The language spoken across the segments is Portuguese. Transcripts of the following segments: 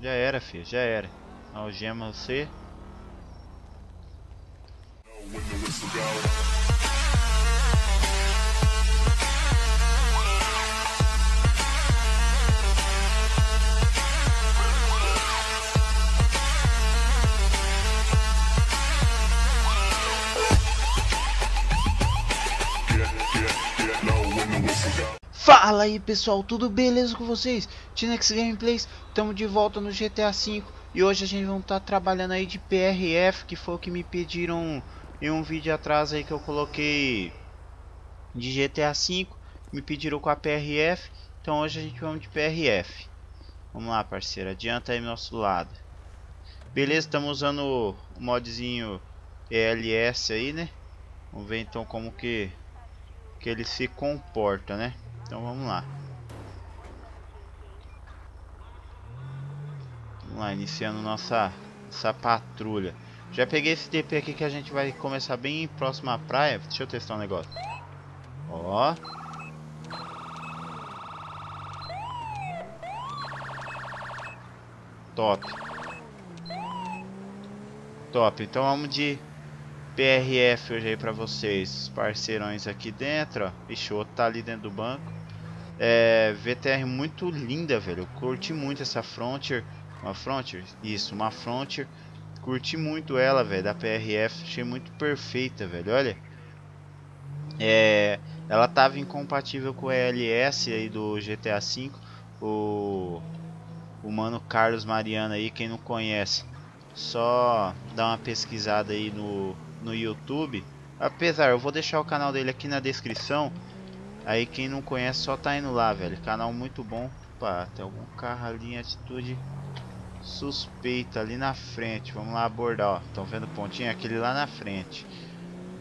Já era, filho, já era. Algema você. Fala aí pessoal, tudo beleza com vocês? Tinex Gameplays, estamos de volta no GTA V e hoje a gente vai estar trabalhando aí de PRF, que foi o que me pediram em um vídeo atrás aí que eu coloquei de GTA V, me pediram com a PRF, então hoje a gente vamos de PRF. Vamos lá parceiro, adianta aí nosso lado. Beleza, estamos usando o modzinho ELS aí, né? Vamos ver então como que ele se comporta, né? Então vamos lá. Vamos lá, iniciando nossa patrulha. Já peguei esse TP aqui que a gente vai começar bem próximo à praia. Deixa eu testar um negócio. Ó. Top. Top. Então vamos de PRF hoje aí pra vocês. Parceirões aqui dentro, ó. Ixi, o outro tá ali dentro do banco. É, VTR muito linda, velho. Eu curti muito essa Frontier. Uma Frontier? Isso, uma Frontier. Curti muito ela, velho, da PRF. Achei muito perfeita, velho. Olha. É, ela tava incompatível com o ELS aí do GTA V. O mano Carlos Mariano aí, quem não conhece, só dá uma pesquisada aí no YouTube. Apesar, eu vou deixar o canal dele aqui na descrição. Aí quem não conhece só tá indo lá, velho. Canal muito bom. Opa, tem algum carro ali em atitude suspeita ali na frente. Vamos lá abordar, ó. Estão vendo o pontinho? Aquele lá na frente.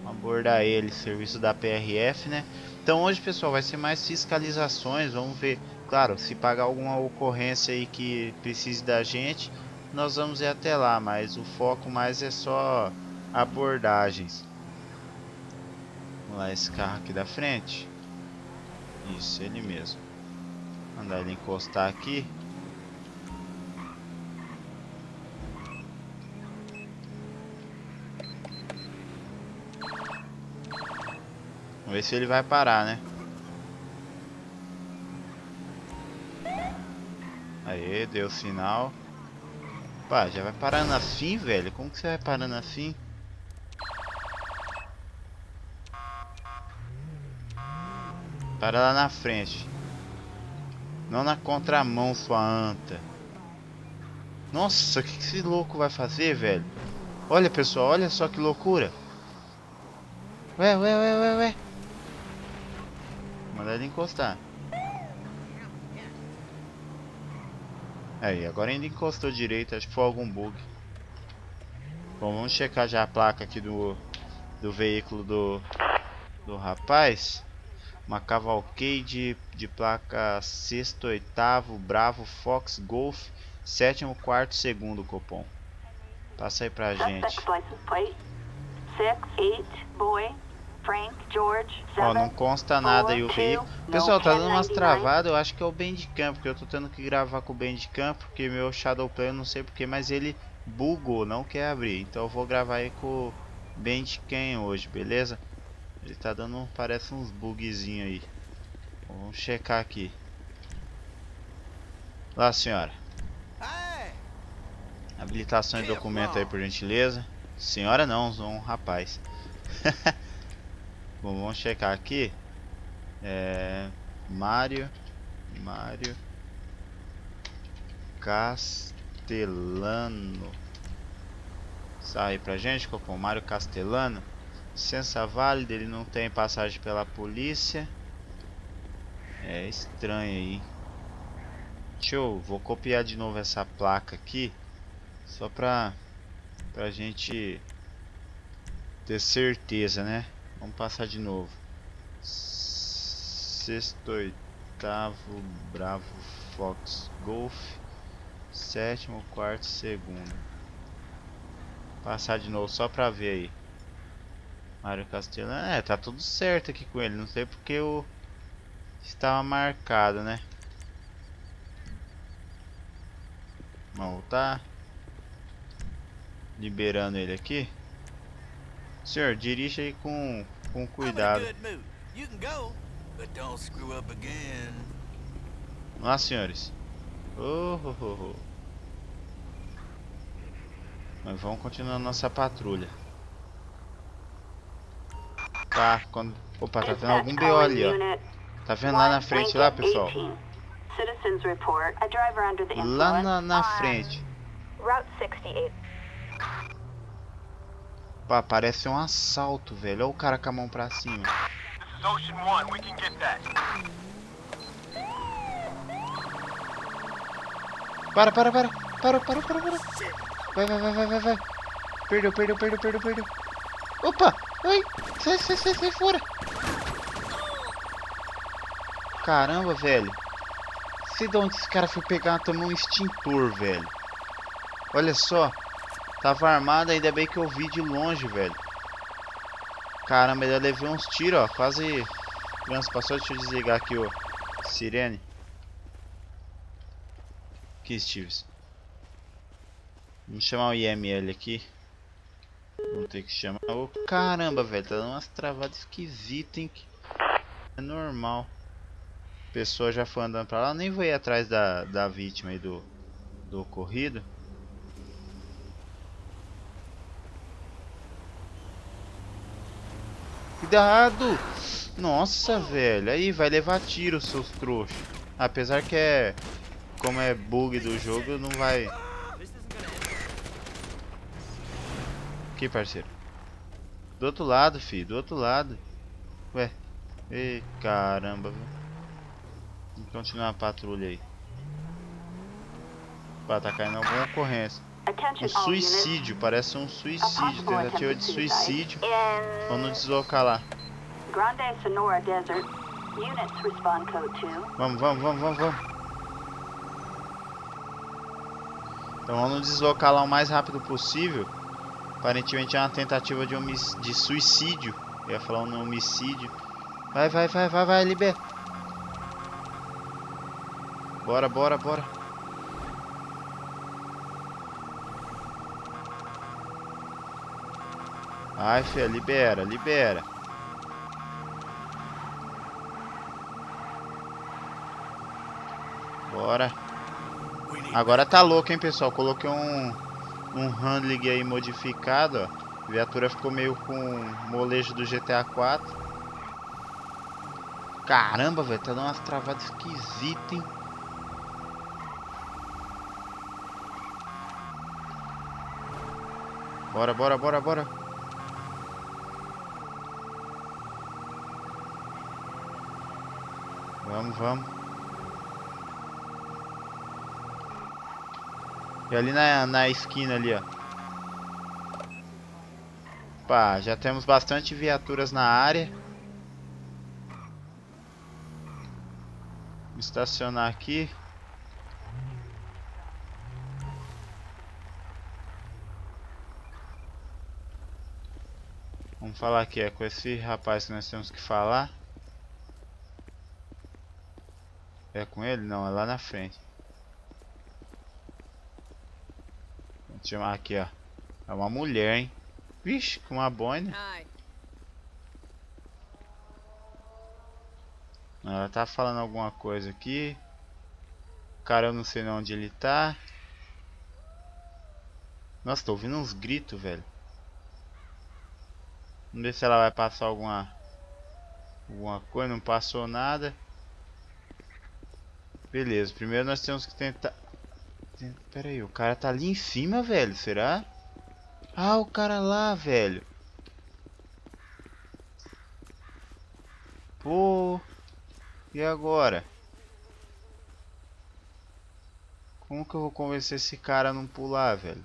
Vamos abordar ele, serviço da PRF, né? Então hoje, pessoal, vai ser mais fiscalizações. Vamos ver, claro, se pagar alguma ocorrência aí que precise da gente, nós vamos ir até lá. Mas o foco mais é só abordagens. Vamos lá, esse carro aqui da frente. Isso, ele mesmo. Mandar ele encostar aqui. Vamos ver se ele vai parar, né? Aê, deu sinal. Pá, já vai parando assim, velho? Como que você vai parando assim? Para lá na frente. Não na contramão, sua anta. Nossa, o que esse louco vai fazer, velho? Olha, pessoal, olha só que loucura. Ué. Mandar ele encostar. Aí, agora ainda encostou direito. Acho que foi algum bug. Bom, vamos checar já a placa aqui do veículo do rapaz. Uma cavalcade de placa 6º, 8º, Bravo, Fox, Golf, 7º, 4º, 2º, Copom. Passa aí pra gente. Ó, não consta nada aí o veículo. Pessoal, tá dando umas travadas, eu acho que é o Bandcamp, porque eu tô tendo que gravar com o Bandcamp, porque meu Shadow Player, eu não sei porque, mas ele bugou, não quer abrir. Então eu vou gravar aí com o Bandcamp hoje, beleza? Ele tá dando, parece uns bugzinho aí. Vamos checar aqui. Lá, senhora. Habilitação e documento aí, por gentileza. Senhora não, um rapaz. Bom, vamos checar aqui. É... Mario Castellano. Sai pra gente, Copom. Mario Castellano. Licença válida, ele não tem passagem pela polícia. É estranho aí. Vou copiar de novo essa placa aqui. Só pra gente ter certeza, né? Vamos passar de novo. 6º, 8º, Bravo, Fox, Golf. 7º, 4º, 2º. Passar de novo só pra ver aí. Mario Castellano, é, tá tudo certo aqui com ele, não sei porque eu estava marcado, né? Vamos voltar. Liberando ele aqui. Senhor, dirige aí com cuidado. Vamos lá, senhores. Mas vamos continuar nossa patrulha. Tá, quando... Opa, tá tendo algum BO ali, ó. Tá vendo lá na frente, lá, pessoal? Lá na frente. Pá, parece um assalto, velho. Olha o cara com a mão pra cima. Para. Parou. Vai. Perdeu. Opa! Ai! Sai fora! Caramba, velho. Sei de onde esse cara foi pegar, tomou um extintor, velho. Olha só. Tava armado, ainda bem que eu vi de longe, velho. Caramba, ele levou uns tiros, ó. Quase transpassou. Deixa eu desligar aqui, ó. Sirene. Aqui, Steves. Vamos chamar o IML aqui. Vou ter que chamar. Oh, caramba, velho. Tá dando umas travadas esquisitas, hein? É normal. A pessoa já foi andando pra lá. Eu nem vou ir atrás da vítima aí do ocorrido. Cuidado! Nossa, velho. Aí vai levar tiro, seus trouxas. Apesar que é... Como é bug do jogo, não vai... Aqui, parceiro. Do outro lado, filho. Do outro lado. Ué. Ei, caramba. Vamos continuar a patrulha aí. Pá, tá caindo alguma ocorrência. Um suicídio. Parece um suicídio. Tentativa de suicídio. Vamos deslocar lá. Vamos. Então vamos deslocar lá o mais rápido possível. Aparentemente é uma tentativa de suicídio. Eu ia falar um homicídio. Vai, libera. Bora. Ai, filha, libera. Bora. Agora tá louco, hein, pessoal. Coloquei um handling aí modificado, ó. A viatura ficou meio com molejo do GTA IV. Caramba, velho, tá dando umas travadas esquisitas, hein. Bora. Vamos. E ali na esquina ali, ó. Pá, já temos bastante viaturas na área. Vou estacionar aqui. Vamos falar aqui, é com esse rapaz que nós temos que falar. É com ele? Não, é lá na frente. Chamar aqui, ó. É uma mulher, hein? Vixe, com uma boina. Ela tá falando alguma coisa aqui. Cara, eu não sei onde ele tá. Nossa, tô ouvindo uns gritos, velho. Vamos ver se ela vai passar alguma coisa. Não passou nada. Beleza, primeiro nós temos que tentar... Pera aí, o cara tá ali em cima, velho, será? Ah, o cara lá, velho. Pô, e agora? Como que eu vou convencer esse cara a não pular, velho?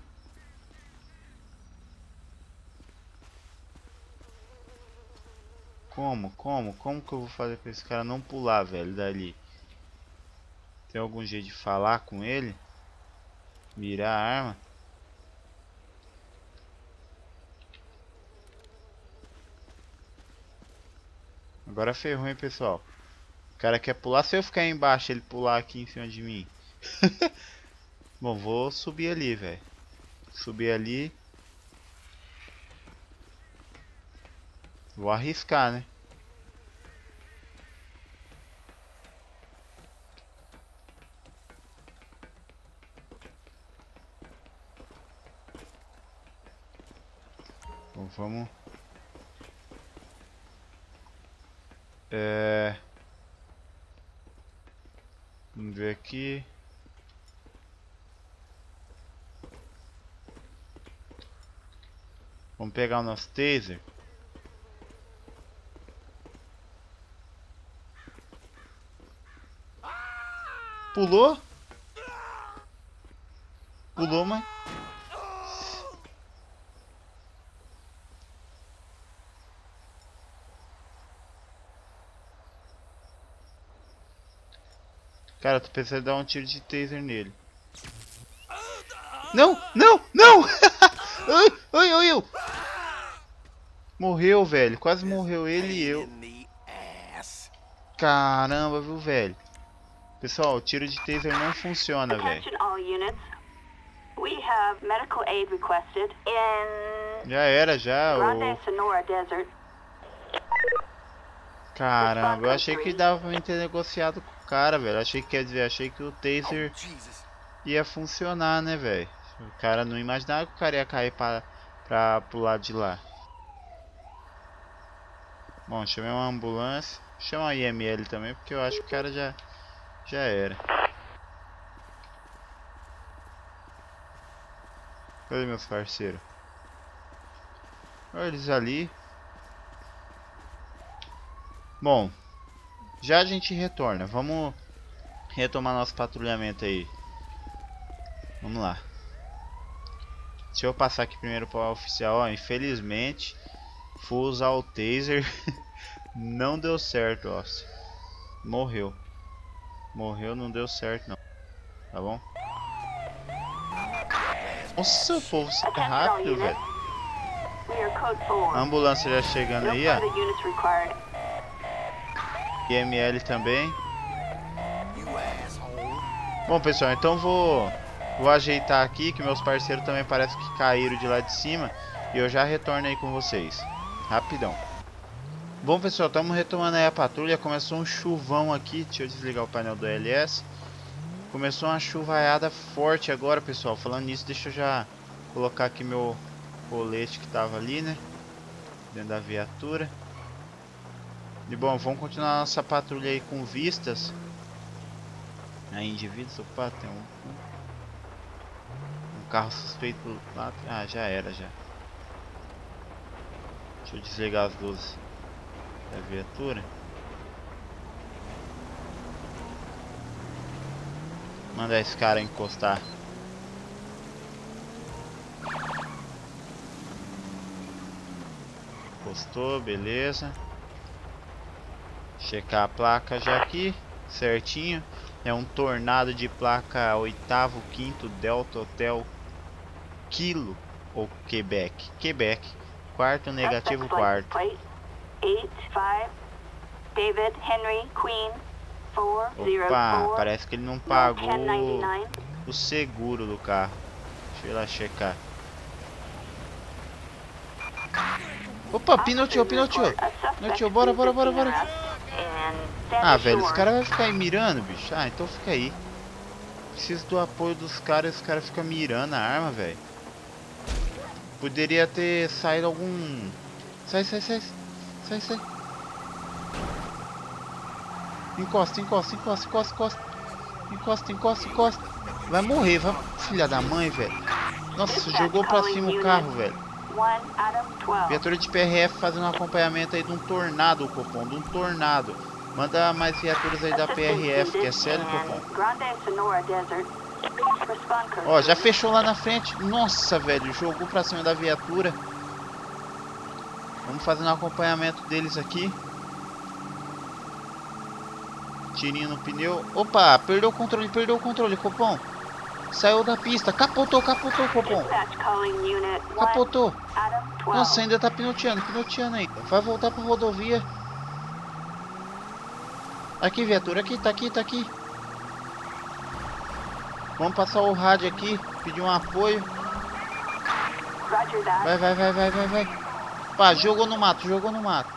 Como que eu vou fazer pra esse cara não pular, velho, dali? Tem algum jeito de falar com ele? Mirar a arma. Agora ferrou, hein, pessoal. O cara quer pular. Se eu ficar embaixo, ele pular aqui em cima de mim. Bom, vou subir ali, velho. Subir ali. Vou arriscar, né? Bom, vamos. Vamos ver aqui. Vamos pegar o nosso taser. Pulou? Pulou, mas... Cara, tu precisa dar um tiro de taser nele. Não, não, não! Ai, ai, ai, eu! Morreu, velho. Quase morreu ele e eu. Caramba, viu, velho? Pessoal, o tiro de taser não funciona, velho. Já era, já. Caramba, eu achei que dava pra mim ter negociado com o cara, velho. Achei que, quer dizer, achei que o taser ia funcionar, né, velho? O cara não imaginava que o cara ia cair pra pular de lá. Bom, chamei uma ambulância. Chama a IML também, porque eu acho que o cara já... já era. Cadê meus parceiros? Olha eles ali. Bom, já a gente retorna. Vamos retomar nosso patrulhamento aí. Vamos lá. Deixa eu passar aqui primeiro para o oficial. Ó, infelizmente, fui usar o taser. Não deu certo, ó. Morreu. Morreu, não deu certo não. Tá bom? Nossa, o povo é rápido, velho. A ambulância já chegando aí, ó. IML também. Bom, pessoal, então vou ajeitar aqui, que meus parceiros também parece que caíram de lá de cima. E eu já retorno aí com vocês. Rapidão. Bom, pessoal, estamos retomando aí a patrulha. Começou um chuvão aqui. Deixa eu desligar o painel do ELS. Começou uma chuvaiada forte agora, pessoal. Falando nisso, deixa eu já colocar aqui meu colete que tava ali, né? Dentro da viatura. E bom, vamos continuar nossa patrulha aí com vistas. Aí, indivíduos. Opa, tem um carro suspeito lá. Ah, já era, já. Deixa eu desligar as luzes da viatura. Mandar esse cara encostar. Encostou, beleza. Checar a placa já aqui, certinho. É um tornado de placa 8º, 5º, Delta Hotel Kilo ou Quebec. Quebec, quarto negativo quarto. 8, 5, David Henry Queen 404. Opa, parece que ele não pagou o seguro do carro. Deixa eu ir lá checar. Opa, pinoteou, pinoteou. Pinoteou, bora, bora, bora, bora. Ah, velho, os caras vão ficar aí mirando, bicho. Ah, então fica aí. Preciso do apoio dos caras e os caras ficam mirando a arma, velho. Poderia ter saído algum... Sai, sai, sai. Sai, sai. Encosta, encosta, encosta, encosta, encosta. Encosta, encosta, encosta. Vai morrer, vai. Filha da mãe, velho. Nossa, jogou pra cima o carro, velho. Viatura de PRF fazendo um acompanhamento aí de um tornado, Copom. De um tornado. Manda mais viaturas aí da PRF, que é sério, Copom. Ó, já fechou lá na frente. Nossa, velho. Jogou pra cima da viatura. Vamos fazendo um acompanhamento deles aqui. Tirinho no pneu. Opa, perdeu o controle, Copom. Saiu da pista. Capotou, capotou, Copom. Capotou. Nossa, ainda tá pinoteando, pinoteando ainda. Vai voltar pra rodovia. Aqui, viatura, aqui, tá aqui, tá aqui. Vamos passar o rádio aqui, pedir um apoio. Vai, vai, vai, vai, vai, vai. Pá, jogou no mato, jogou no mato.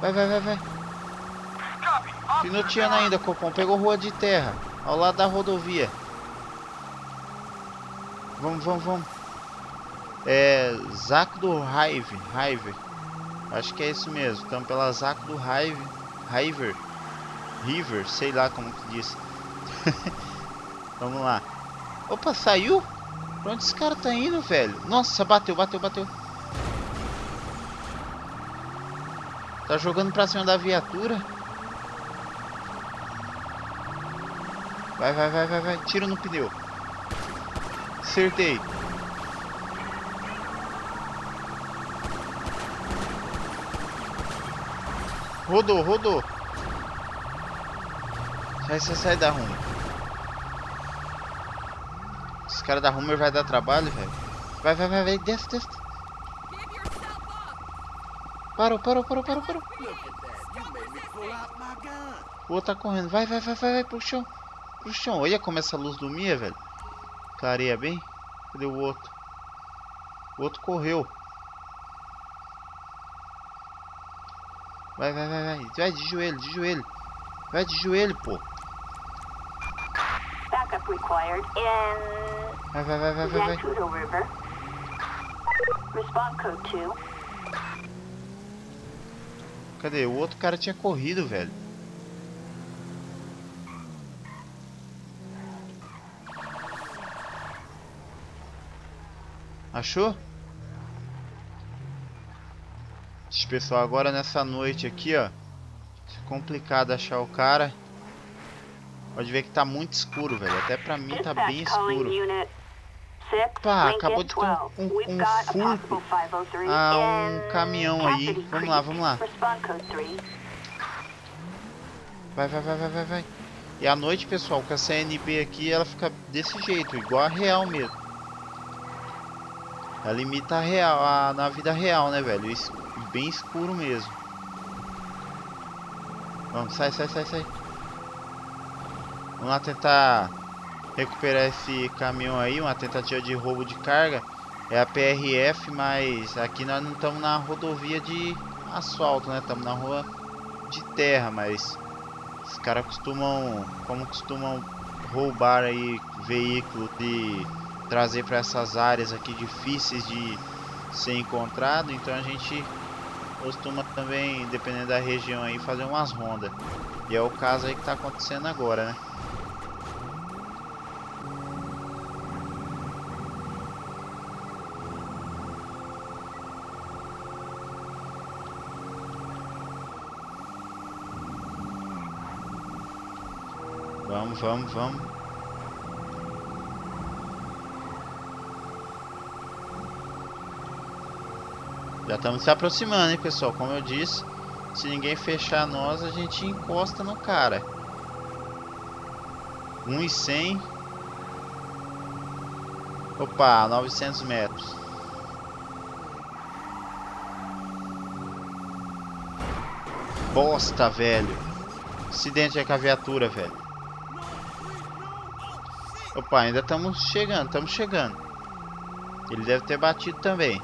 Vai, vai, vai, vai. Pinoteando ainda, Copom. Pegou rua de terra, ao lado da rodovia. Vamos, vamos, vamos. É... Zaco do Raive. Raive. Acho que é isso mesmo. Estamos pela Zaco do Raive. River. River, sei lá como que diz. Vamos lá. Opa, saiu? Pra onde esse cara tá indo, velho? Nossa, bateu, bateu, bateu. Tá jogando pra cima da viatura. Vai, vai, vai, vai, vai. Tiro no pneu. Acertei. Rodou, rodou. Sai, sai, sai da Hummer. Esse cara da Hummer vai dar trabalho, velho. Vai, vai, vai, vai. Desce, desce. Parou, parou, parou, parou, parou. O outro tá correndo. Vai, vai, vai, vai, vai pro chão. Pro chão. Olha como essa luz lumia, velho. Clareia bem. Cadê o outro? O outro correu. Vai, vai, vai, vai. Vai de joelho, de joelho. Vai de joelho, pô. Vai, vai, vai, vai, vai, vai. Cadê? O outro cara tinha corrido, velho. Achou? Pessoal, agora nessa noite aqui, ó, é complicado achar o cara. Pode ver que tá muito escuro, velho. Até pra mim tá bem escuro. Pá, acabou de ter um furto a um caminhão aí. Vamos lá, vamos lá. Vai, vai, vai, vai, vai, vai. E à noite, pessoal, com a CNB aqui, ela fica desse jeito, igual a real mesmo. Ela imita a real, na vida real, né, velho? Isso. Bem escuro mesmo. Vamos, sai, sai, sai, sai. Vamos lá tentar recuperar esse caminhão aí. Uma tentativa de roubo de carga. É a PRF, mas aqui nós não estamos na rodovia de asfalto, né? Estamos na rua de terra, mas os caras costumam, como costumam roubar aí veículo de trazer para essas áreas aqui difíceis de ser encontrado, então a gente costuma também, dependendo da região aí, fazer umas rondas. E é o caso aí que tá acontecendo agora, né? Vamos, vamos, vamos. Já estamos se aproximando, hein, pessoal? Como eu disse, se ninguém fechar nós, a gente encosta no cara. 1,100. Opa, 900 metros. Bosta, velho. Acidente é com a viatura, velho. Opa, ainda estamos chegando, estamos chegando. Ele deve ter batido também.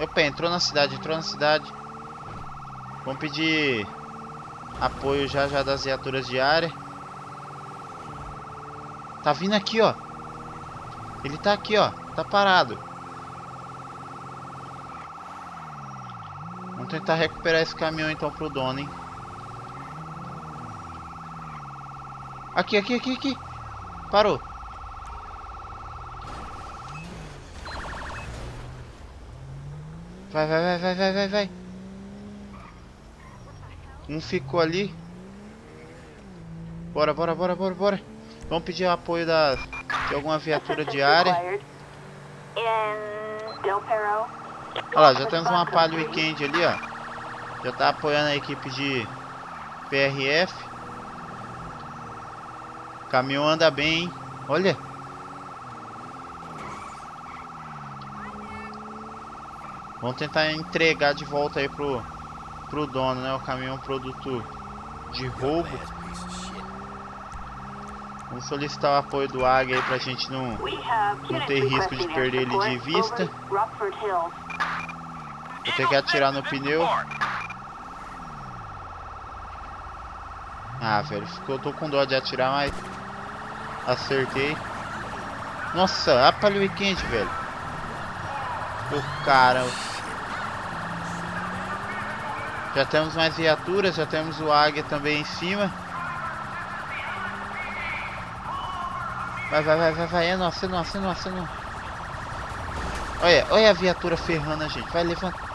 Opa, entrou na cidade, entrou na cidade. Vamos pedir apoio já já das viaturas de área. Tá vindo aqui, ó. Ele tá aqui, ó. Tá parado. Vamos tentar recuperar esse caminhão então pro dono, hein. Aqui, aqui, aqui, aqui. Parou. Vai, vai, vai, vai, vai, vai. Um ficou ali. Bora, bora, bora, bora, bora. Vamos pedir apoio de alguma viatura de área. Olha lá, já temos uma Palio Weekend ali, ó. Já tá apoiando a equipe de PRF. O caminhão anda bem, hein? Olha. Vamos tentar entregar de volta aí pro dono, né? O caminhão produto de roubo. Vamos solicitar o apoio do Águia aí pra gente não ter risco de perder ele de vista. Vou ter que atirar no pneu. Ah, velho, eu tô com dó de atirar, mas acertei. Nossa, apalhou e quente, velho. Oh, caramba. Já temos mais viaturas, já temos o Águia também em cima. Vai, é nossa. Olha a viatura ferrando a gente, vai levantar.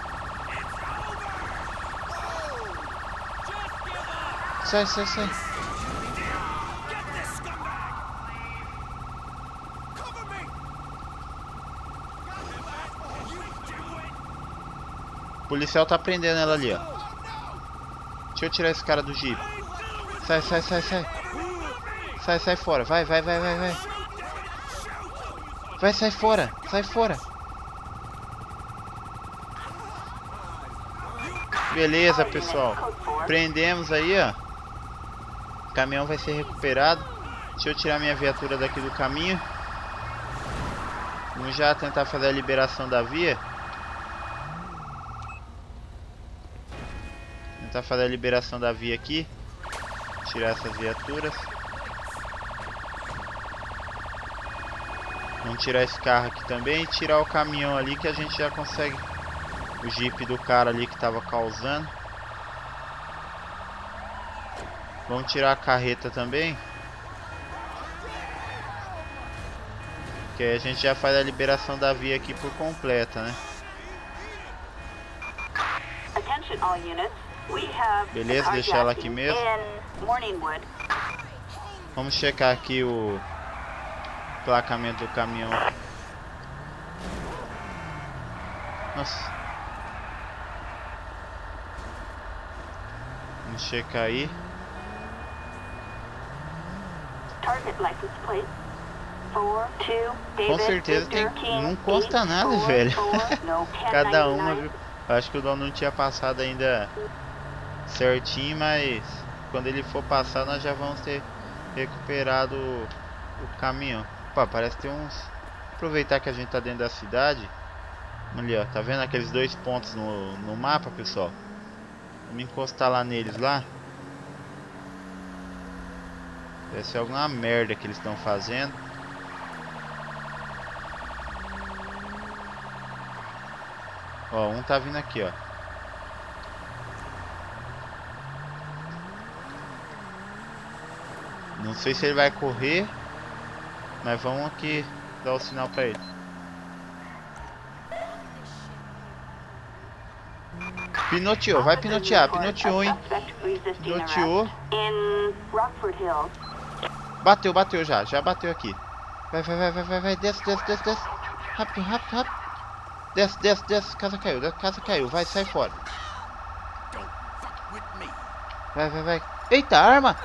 Sai. O policial tá prendendo ela ali, ó. Deixa eu tirar esse cara do Jeep. Sai. Sai fora, vai. Vai, sai fora. Beleza, pessoal. Prendemos aí, ó. O caminhão vai ser recuperado. Deixa eu tirar minha viatura daqui do caminho. Vamos já tentar fazer a liberação da via. Tentar fazer a liberação da via aqui. Tirar essas viaturas. Vamos tirar esse carro aqui também e tirar o caminhão ali, que a gente já consegue o Jeep do cara ali que tava causando. Vamos tirar a carreta também, que aí a gente já faz a liberação da via aqui por completa, né? Beleza, deixar ela aqui mesmo. Vamos checar aqui o placamento do caminhão. Nossa. Vamos checar aí. Com certeza tem... não consta nada, velho. Cada uma, viu? Acho que o dono não tinha passado ainda certinho, mas quando ele for passar nós já vamos ter recuperado o caminhão. Opa, parece ter uns... Aproveitar que a gente tá dentro da cidade. Ali, ó, tá vendo aqueles dois pontos no mapa, pessoal? Vamos encostar lá neles lá. Deve ser alguma merda que eles estão fazendo. Ó, um tá vindo aqui, ó. Não sei se ele vai correr, mas vamos aqui dar o sinal pra ele. Pinoteou, vai pinotear, pinoteou, hein? Pinoteou. Bateu já bateu aqui. Vai, desce. Rápido. Desce, casa caiu, vai, sai fora. Vai. Eita, arma.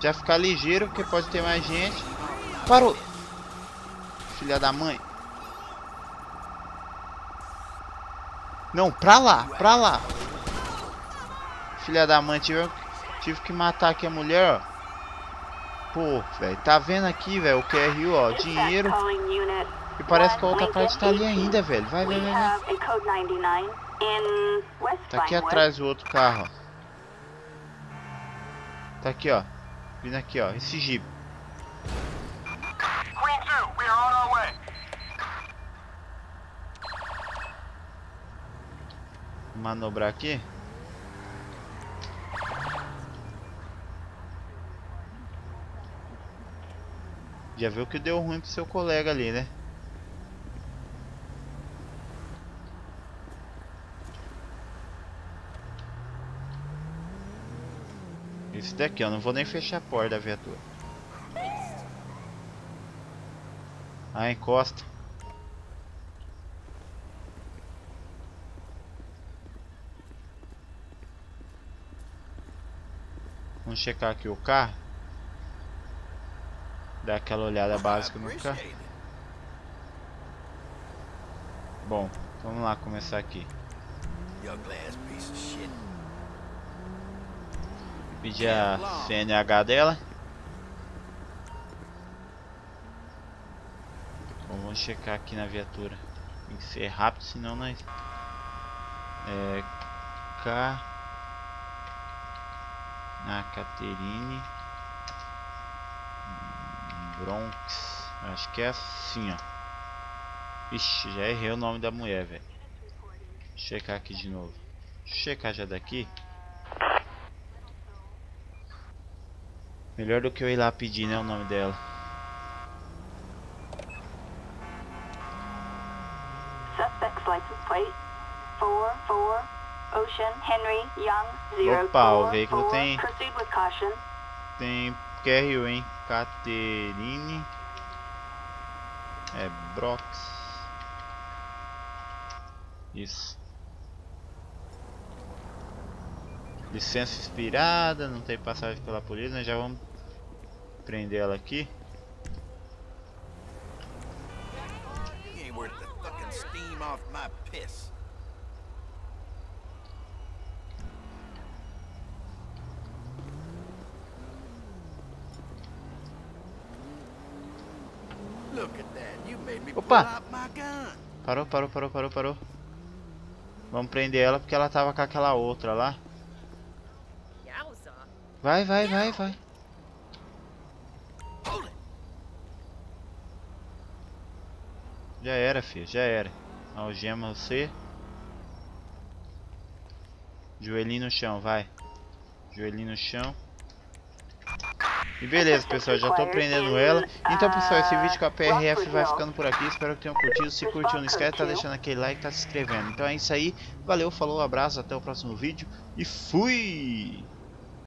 Já ficar ligeiro, porque pode ter mais gente. Parou! Filha da mãe. Não, pra lá. Filha da mãe, tive que matar aqui a mulher, ó. Pô, velho, tá vendo aqui, velho, o QRU, ó, dinheiro. E parece que a outra parte tá ali ainda, velho. Vai. Tá aqui atrás o outro carro, ó. Tá aqui, ó. Vindo aqui, ó, esse Jeep. Manobrar aqui. Já viu que deu ruim pro seu colega ali, né? Esse daqui, ó. Não vou nem fechar a porta da viatura. Ah, encosta. Vamos checar aqui o carro. Dar aquela olhada básica no carro. Bom, vamos lá começar aqui. Pedir a CNH dela. Bom, vamos checar aqui na viatura. Tem que ser rápido, senão nós... É... K... Na Caterine... Bronx... Acho que é assim, ó. Ixi, já errei o nome da mulher, velho. Checar aqui de novo. Checar já daqui. Melhor do que eu ir lá pedir, né, o nome dela. Suspect's license plate 44 Ocean Henry Young 04. Opa, o veículo tem QRU, hein? Caterine é Brox. Isso. Licença expirada, não tem passagem pela polícia, nós já vamos prender ela aqui. Opa! Parou. Vamos prender ela porque ela tava com aquela outra lá. Vai. Já era, filho, já era. Algema você. Joelhinho no chão, vai. Joelhinho no chão. E beleza, pessoal, já tô prendendo ela. Então, pessoal, esse vídeo com a PRF vai ficando por aqui. Espero que tenham curtido. Se curtiu, não esquece, tá deixando aquele like, tá se inscrevendo. Então é isso aí. Valeu, falou, abraço, até o próximo vídeo. E fui!